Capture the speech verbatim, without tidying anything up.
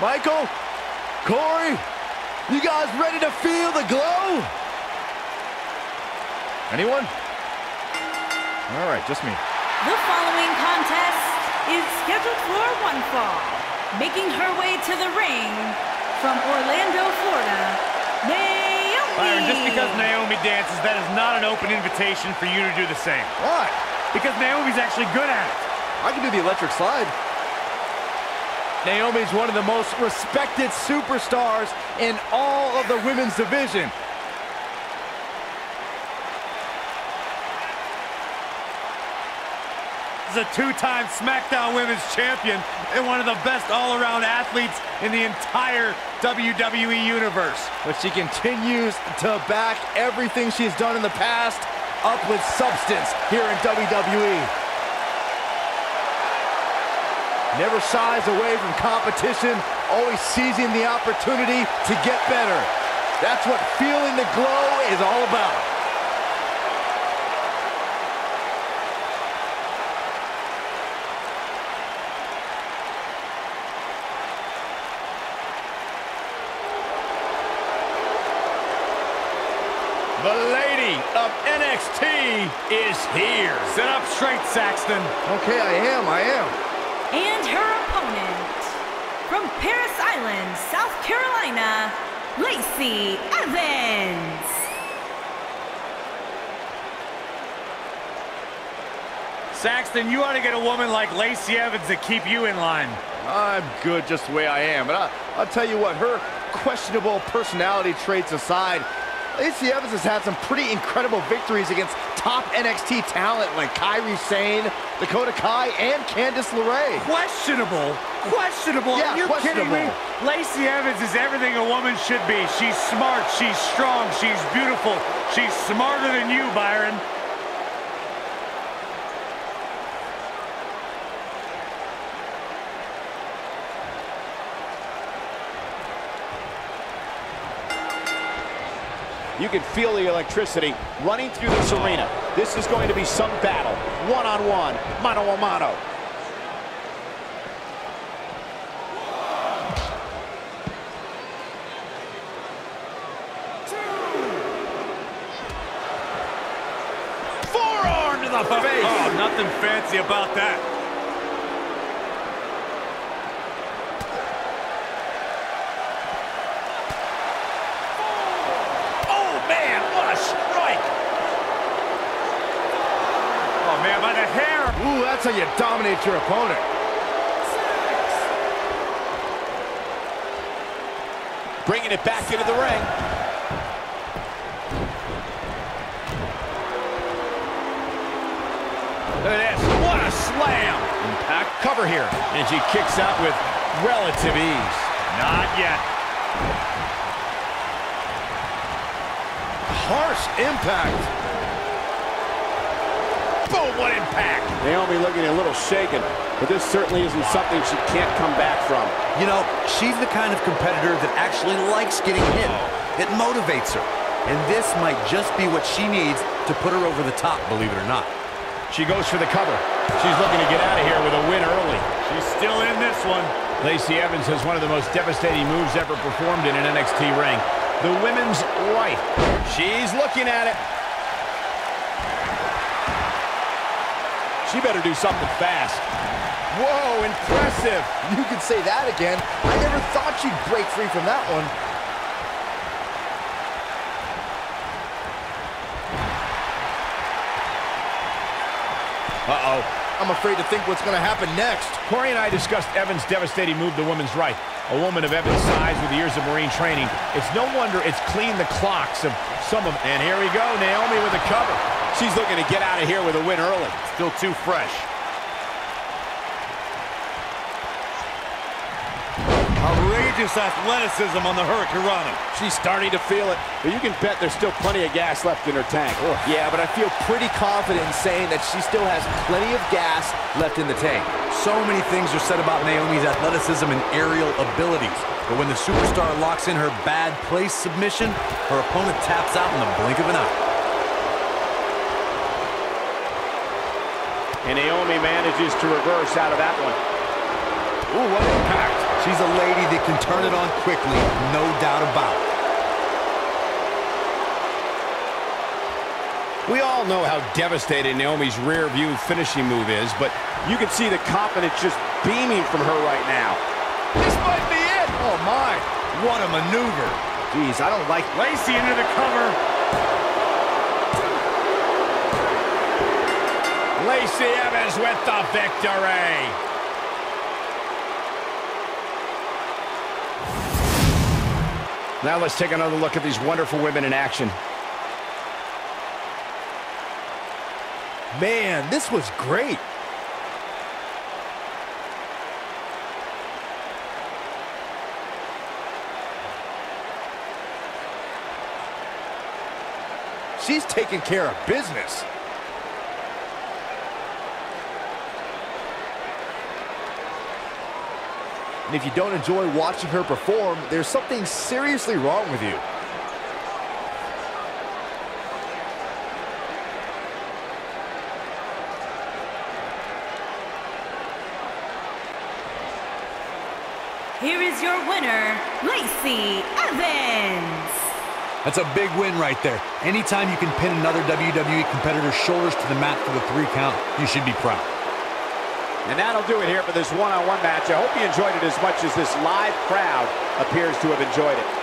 Michael, Corey, you guys ready to feel the glow? Anyone? All right, just me. The following contest is scheduled for one fall. Making her way to the ring from Orlando, Florida, Naomi. Byron, just because Naomi dances, that is not an open invitation for you to do the same. Why? Because Naomi's actually good at it. I can do the electric slide. Naomi's one of the most respected superstars in all of the women's division. She's a two-time SmackDown Women's Champion and one of the best all-around athletes in the entire W W E Universe. But she continues to back everything she's done in the past up with substance here in W W E. Never shies away from competition, always seizing the opportunity to get better. That's what feeling the glow is all about. The lady of N X T is here. Sit up straight, Saxton. Okay, I am, I am. And her opponent, from Paris Island, South Carolina, Lacey Evans. Saxton, you ought to get a woman like Lacey Evans to keep you in line. I'm good just the way I am, but I, I'll tell you what, her questionable personality traits aside, Lacey Evans has had some pretty incredible victories against top N X T talent like Kairi Sane, Dakota Kai, and Candice LeRae. Questionable? Questionable? Yeah, you're questionable. Kidding me? Lacey Evans is everything a woman should be. She's smart, she's strong, she's beautiful. She's smarter than you, Byron. You can feel the electricity running through this arena. This is going to be some battle. One-on-one, mano-a-mano. Forearm to the face. Oh, nothing fancy about that. Ooh, that's how you dominate your opponent. Six. Bringing it back into the ring. Look at this. What a slam. Impact cover here. And she kicks out with relative ease. Not yet. Harsh impact. Boom, what impact! Naomi looking a little shaken, but this certainly isn't something she can't come back from. You know, she's the kind of competitor that actually likes getting hit. It motivates her. And this might just be what she needs to put her over the top, believe it or not. She goes for the cover. She's looking to get out of here with a win early. She's still in this one. Lacey Evans has one of the most devastating moves ever performed in an N X T ring. The women's right. She's looking at it. She better do something fast. Whoa, impressive. You can say that again. I never thought she'd break free from that one. Uh-oh. I'm afraid to think what's going to happen next. Corey and I discussed Evans' devastating move to women's right. A woman of Evans' size with years of Marine training. It's no wonder it's cleaned the clocks of some of them. And here we go, Naomi with a cover. She's looking to get out of here with a win early. Still too fresh. Outrageous athleticism on the hurricanrana. She's starting to feel it, but you can bet there's still plenty of gas left in her tank. Ugh. Yeah, but I feel pretty confident in saying that she still has plenty of gas left in the tank. So many things are said about Naomi's athleticism and aerial abilities, but when the superstar locks in her bad place submission, her opponent taps out in the blink of an eye. And Naomi manages to reverse out of that one. Ooh, what impact. She's a lady that can turn it on quickly, no doubt about it. We all know how devastating Naomi's rear view finishing move is, but you can see the confidence just beaming from her right now. This might be it! Oh my, what a maneuver. Jeez, I don't like Lacey into the cover. Lacey Evans with the victory. Now let's take another look at these wonderful women in action. Man, this was great. She's taking care of business. And if you don't enjoy watching her perform, there's something seriously wrong with you. Here is your winner, Lacey Evans. That's a big win right there. Anytime you can pin another W W E competitor's shoulders to the mat for the three count, you should be proud. And that'll do it here for this one-on-one match. I hope you enjoyed it as much as this live crowd appears to have enjoyed it.